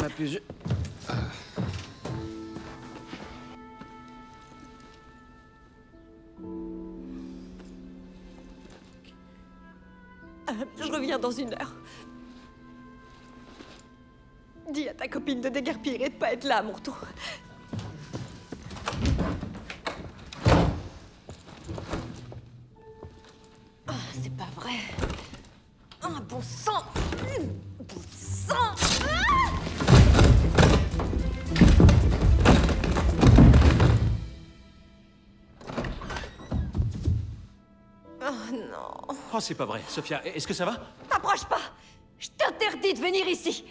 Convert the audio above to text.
ma puce. Je reviens dans 1 heure. Dis à ta copine de déguerpir et de pas être là à mon retour. Ah, c'est pas vrai. Un bon sang. Bon sang. Ah, oh non. Oh, c'est pas vrai. Sophia, est-ce que ça va? T'approches pas. Je t'interdis de venir ici.